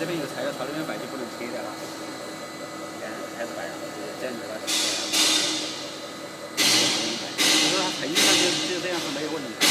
这边有材料朝那边摆就不能切的了，还是摆上，这样子吧。我说它成衣上就这样是没有问题的。